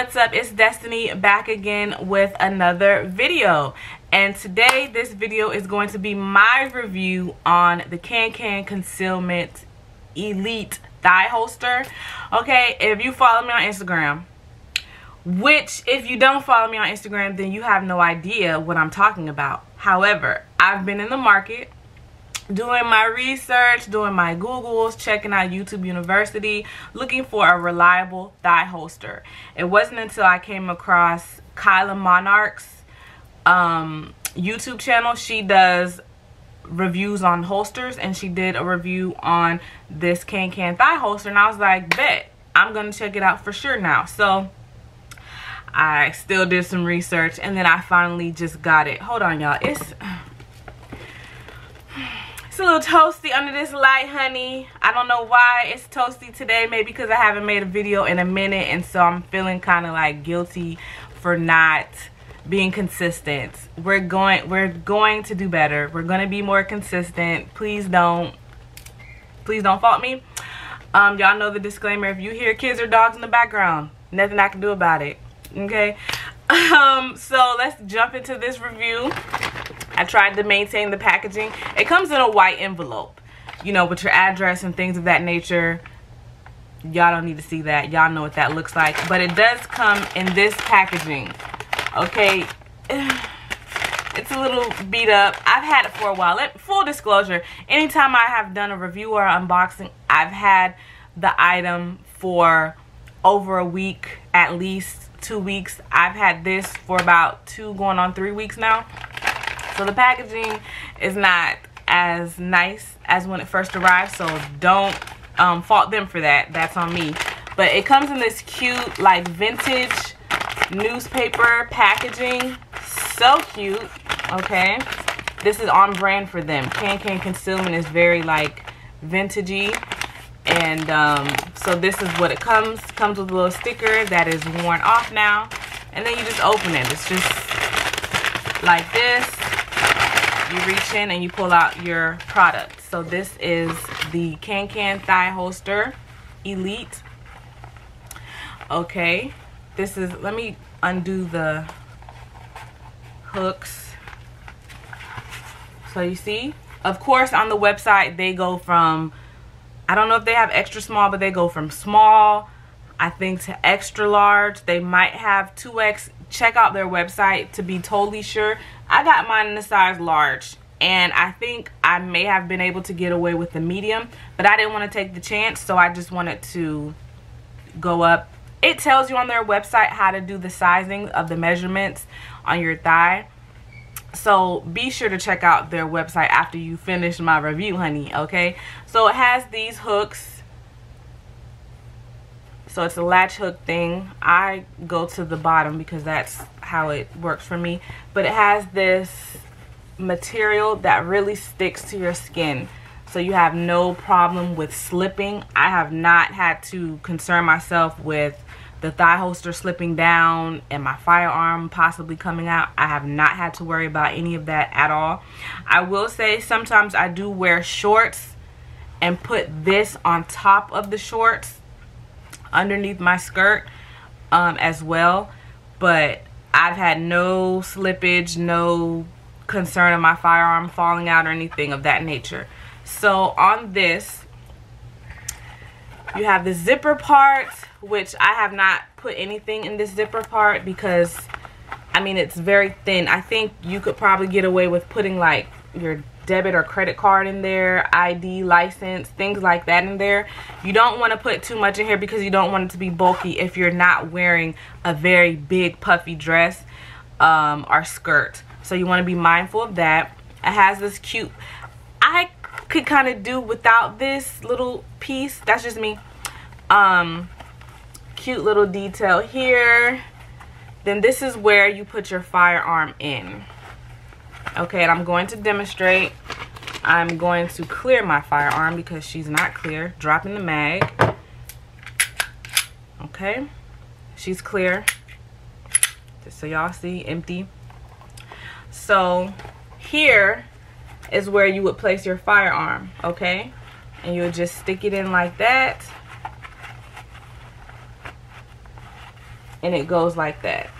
What's up? It's Destiny back again with another video, and today this video is going to be my review on the CanCan Concealment Elite Thigh Holster. Okay, if you follow me on Instagram, which if you don't follow me on Instagram, then you have no idea what I'm talking about. However, I've been in the market doing my research, doing my Googles, checking out YouTube University, looking for a reliable thigh holster. It wasn't until I came across Kyla Monarch's YouTube channel. She does reviews on holsters, and she did a review on this CanCan thigh holster, and I was like, bet, I'm gonna check it out for sure now. So I still did some research, and then I finally just got it. Hold on, y'all. It's a little toasty under this light, honey. I don't know why it's toasty today. Maybe because I haven't made a video in a minute, and so I'm feeling kind of like guilty for not being consistent. We're going to do better. We're going to be more consistent. Please don't fault me. Y'all know the disclaimer. If you hear kids or dogs in the background, nothing I can do about it. Okay. So let's jump into this review. I tried to maintain the packaging. It comes in a white envelope, you know, with your address and things of that nature. Y'all don't need to see that. Y'all know what that looks like. But it does come in this packaging. Okay. It's a little beat up. I've had it for a while. Full disclosure, anytime I have done a review or unboxing, I've had the item for over a week, at least 2 weeks. I've had this for about 2 going on 3 weeks now. So the packaging is not as nice as when it first arrived, so don't fault them for that. That's on me. But it comes in this cute, like, vintage newspaper packaging. So cute. Okay, this is on brand for them. CanCan Concealment is very, like, vintagey, and so this is what it comes with. A little sticker that is worn off now, and then you just open it. It's just like this. You reach in and you pull out your product. So this is the CanCan Thigh Holster Elite. Okay, this is, let me undo the hooks. So you see, of course, on the website they go from, I don't know if they have extra small, but they go from small, I think, to extra large. They might have 2X. Check out their website to be totally sure. I got mine in the size large, and I think I may have been able to get away with the medium, but I didn't want to take the chance, so I just wanted to go up. It tells you on their website how to do the sizing of the measurements on your thigh, so be sure to check out their website after you finish my review, honey. Okay, so it has these hooks. So it's a latch hook thing. I go to the bottom because that's how it works for me. But it has this material that really sticks to your skin, so you have no problem with slipping. I have not had to concern myself with the thigh holster slipping down and my firearm possibly coming out. I have not had to worry about any of that at all. I will say sometimes I do wear shorts and put this on top of the shorts, underneath my skirt as well, but I've had no slippage, no concern of my firearm falling out or anything of that nature. So on this, you have the zipper part, which I have not put anything in this zipper part because, I mean, it's very thin. I think you could probably get away with putting, like, your debit or credit card in there, ID, license, things like that in there. You don't want to put too much in here because you don't want it to be bulky if you're not wearing a very big puffy dress or skirt. So you want to be mindful of that. It has this cute, I could kind of do without this little piece, that's just me, cute little detail here. Then this is where you put your firearm in. Okay, and I'm going to demonstrate. I'm going to clear my firearm because she's not clear. Dropping the mag. Okay, she's clear. Just so y'all see, empty. So here is where you would place your firearm, okay? And you would just stick it in like that. and it goes like that.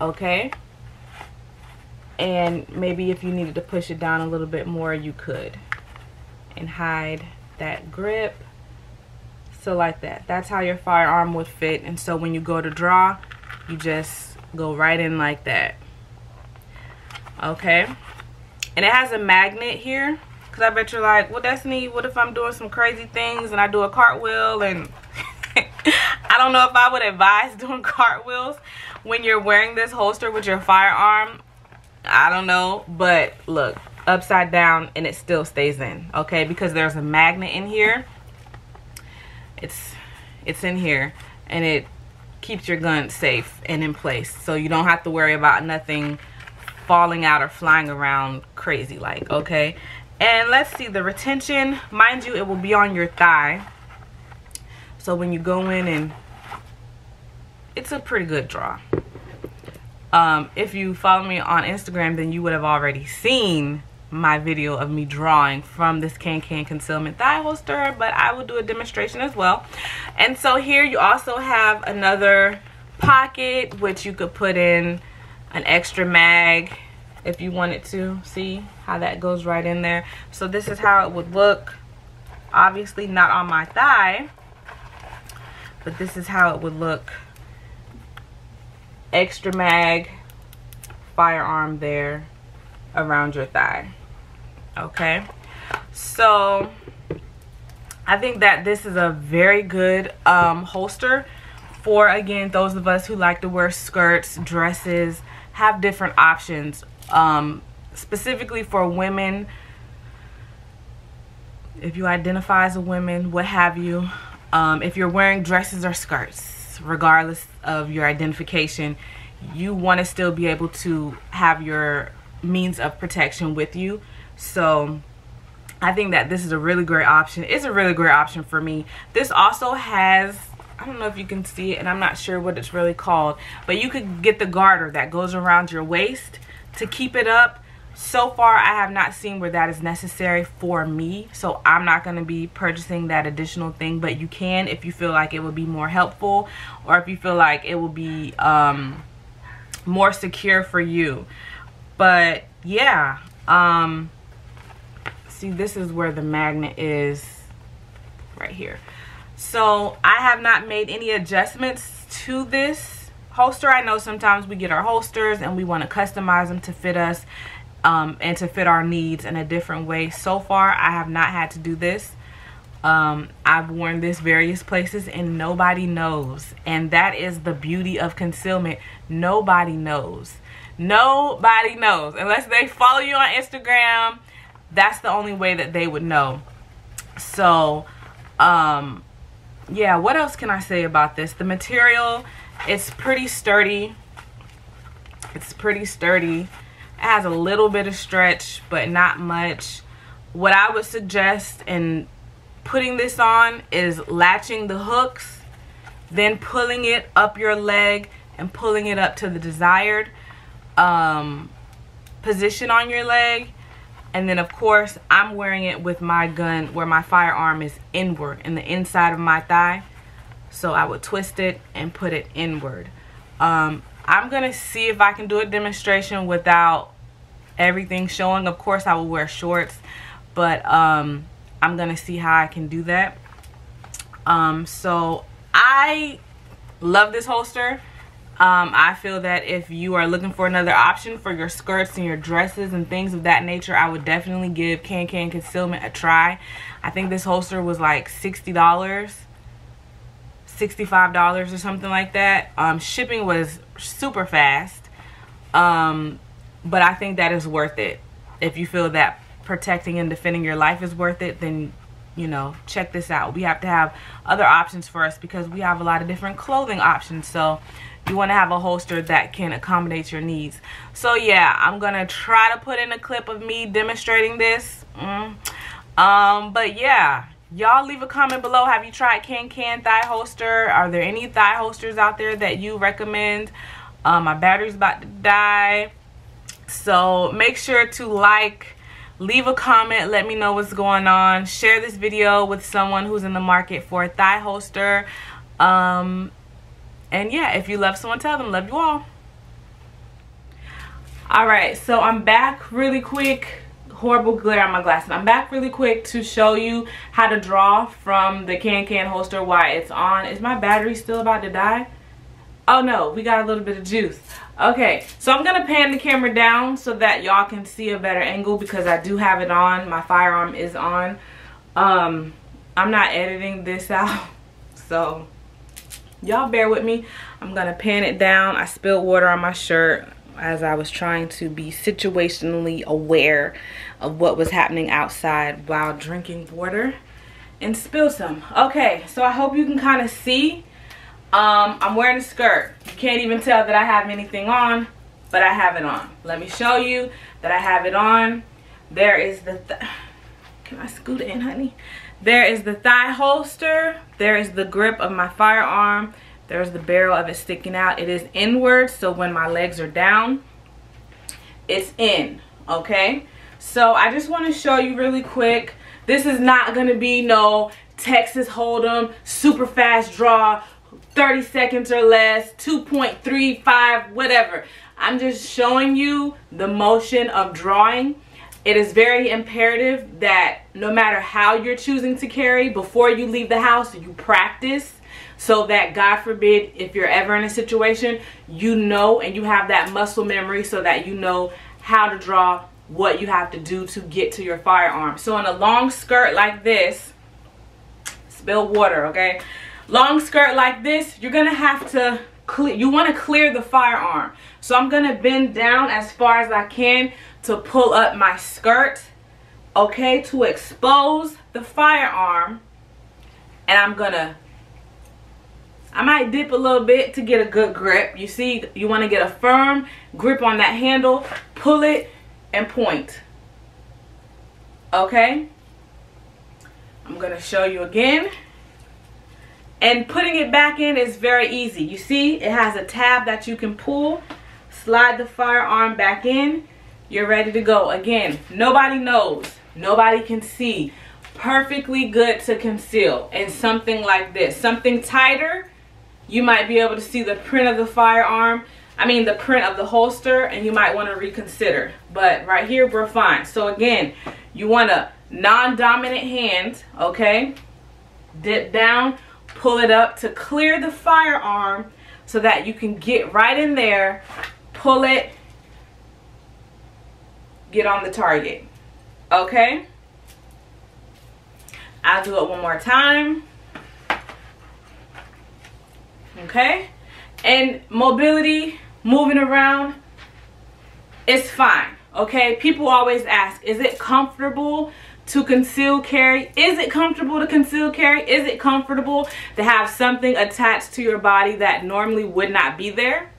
Okay, and maybe if you needed to push it down a little bit more, you could, and hide that grip. So like that, that's how your firearm would fit. And so when you go to draw, you just go right in like that. Okay, and it has a magnet here, because I bet you're like, well, that's neat, what if I'm doing some crazy things and I do a cartwheel? And I don't know if I would advise doing cartwheels when you're wearing this holster with your firearm. I don't know, but look, upside down and it still stays in, okay, because there's a magnet in here. It's in here, and it keeps your gun safe and in place, so you don't have to worry about nothing falling out or flying around crazy like. Okay, and let's see the retention. Mind you, it will be on your thigh, so when you go in, and it's a pretty good draw. If you follow me on Instagram, then you would have already seen my video of me drawing from this CanCan Concealment thigh holster, but I will do a demonstration as well. And so here you also have another pocket, which you could put in an extra mag if you wanted to. See how that goes right in there. So this is how it would look. Obviously not on my thigh, but this is how it would look. Extra mag, firearm there around your thigh. Okay, so I think that this is a very good holster for, again, those of us who like to wear skirts, dresses, have different options. Specifically for women, if you identify as a woman, what have you, if you're wearing dresses or skirts, regardless of your identification, you want to still be able to have your means of protection with you. So I think that this is a really great option. It's a really great option for me. This also has, I don't know if you can see it, and I'm not sure what it's really called, but you could get the garter that goes around your waist to keep it up. So far I have not seen where that is necessary for me, so I'm not going to be purchasing that additional thing, but you can if you feel like it would be more helpful, or if you feel like it will be more secure for you. But yeah, see, this is where the magnet is right here. So I have not made any adjustments to this holster. I know sometimes we get our holsters and we want to customize them to fit us and to fit our needs in a different way. So far, I have not had to do this. I've worn this various places and nobody knows. And that is the beauty of concealment. Nobody knows. Nobody knows unless they follow you on Instagram. That's the only way that they would know. So yeah, what else can I say about this? The material, it's pretty sturdy. It's pretty sturdy. It has a little bit of stretch, but not much. What I would suggest in putting this on is latching the hooks, then pulling it up your leg and pulling it up to the desired position on your leg. And then of course I'm wearing it with my gun where my firearm is inward in the inside of my thigh, so I would twist it and put it inward. I'm gonna see if I can do a demonstration without everything showing. Of course I will wear shorts, but I'm gonna see how I can do that. So I love this holster. I feel that if you are looking for another option for your skirts and your dresses and things of that nature, I would definitely give CanCan Concealment a try. I think this holster was like $60, $65 or something like that. Shipping was super fast, but I think that is worth it. If you feel that protecting and defending your life is worth it, then, you know, check this out. We have to have other options for us because we have a lot of different clothing options. So you want to have a holster that can accommodate your needs. So yeah, I'm gonna try to put in a clip of me demonstrating this. But yeah, y'all leave a comment below. Have you tried CanCan thigh holster? Are there any thigh holsters out there that you recommend? My battery's about to die, so make sure to like, leave a comment, let me know what's going on. Share this video with someone who's in the market for a thigh holster. And yeah, if you love someone, tell them love you all. Alright, so I'm back really quick. Horrible glare on my glasses. I'm back really quick to show you how to draw from the CanCan holster while it's on. Is my battery still about to die? Oh no, we got a little bit of juice. Okay, so I'm gonna pan the camera down so that y'all can see a better angle, because I do have it on. My firearm is on. I'm not editing this out, so y'all bear with me. I'm gonna pan it down. I spilled water on my shirt as I was trying to be situationally aware of what was happening outside while drinking water, and spill some. Okay, so I hope you can kind of see. I'm wearing a skirt. You can't even tell that I have anything on, but I have it on. Let me show you that I have it on. There is the can I scoot in, honey? There is the thigh holster. There is the grip of my firearm. There's the barrel of it sticking out. It is inward, so when my legs are down, it's in, okay? So I just want to show you really quick. This is not going to be no Texas Hold'em, super fast draw, 30 seconds or less, 2.35, whatever. I'm just showing you the motion of drawing. It is very imperative that no matter how you're choosing to carry, before you leave the house, you practice. So that, God forbid, if you're ever in a situation, you know, and you have that muscle memory so that you know how to draw, what you have to do to get to your firearm. So in a long skirt like this, spill water, okay? Long skirt like this, you're gonna have to clear, you wanna clear the firearm. So I'm gonna bend down as far as I can to pull up my skirt, okay, to expose the firearm, and I'm gonna, I might dip a little bit to get a good grip. You see, you want to get a firm grip on that handle, pull it, and point. Okay? I'm going to show you again. And putting it back in is very easy. You see, it has a tab that you can pull. Slide the firearm back in. You're ready to go. Again, nobody knows. Nobody can see. Perfectly good to conceal in something like this. Something tighter, you might be able to see the print of the firearm, I mean the print of the holster, and you might want to reconsider. But right here, we're fine. So again, you want a non-dominant hand, okay? Dip down, pull it up to clear the firearm so that you can get right in there, pull it, get on the target, okay? I'll do it one more time. Okay, and mobility, moving around, it's fine. Okay, people always ask, is it comfortable to conceal carry? Is it comfortable to conceal carry? Is it comfortable to have something attached to your body that normally would not be there?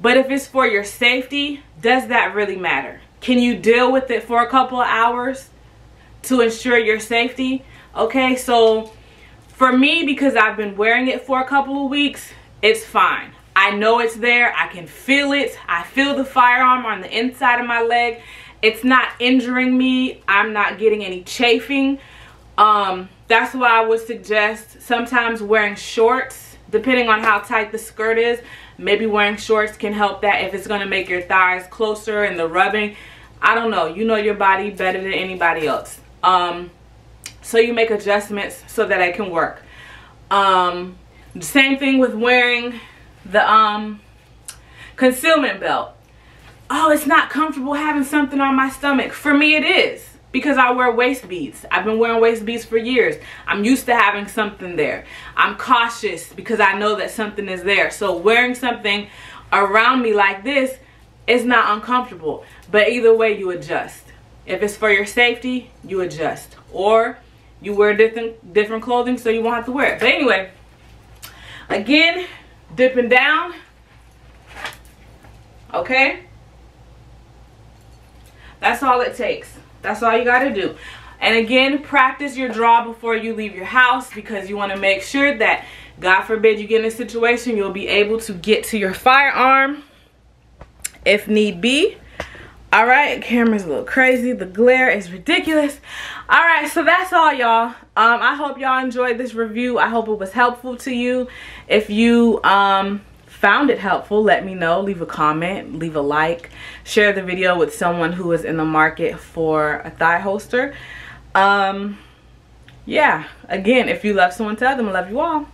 But if it's for your safety, does that really matter? Can you deal with it for a couple of hours to ensure your safety? Okay, so for me, because I've been wearing it for a couple of weeks, it's fine. I know it's there. I can feel it. I feel the firearm on the inside of my leg. It's not injuring me. I'm not getting any chafing. That's why I would suggest sometimes wearing shorts, depending on how tight the skirt is. Maybe wearing shorts can help that if it's going to make your thighs closer and the rubbing. I don't know. You know your body better than anybody else. So you make adjustments so that it can work. Same thing with wearing the concealment belt. Oh, it's not comfortable having something on my stomach. For me, it is, because I wear waist beads. I've been wearing waist beads for years. I'm used to having something there. I'm cautious because I know that something is there. So wearing something around me like this is not uncomfortable. But either way, you adjust. If it's for your safety, you adjust, or you wear different clothing so you won't have to wear it. But anyway, again, dipping down, okay? That's all it takes. That's all you gotta do. And again, practice your draw before you leave your house, because you wanna make sure that, God forbid you get in a situation, you'll be able to get to your firearm if need be. All right, camera's a little crazy. The glare is ridiculous. All right, so that's all, y'all. I hope y'all enjoyed this review. I hope it was helpful to you. If you found it helpful, let me know. Leave a comment, leave a like, share the video with someone who is in the market for a thigh holster. Yeah, again, if you love someone, tell them I love you all.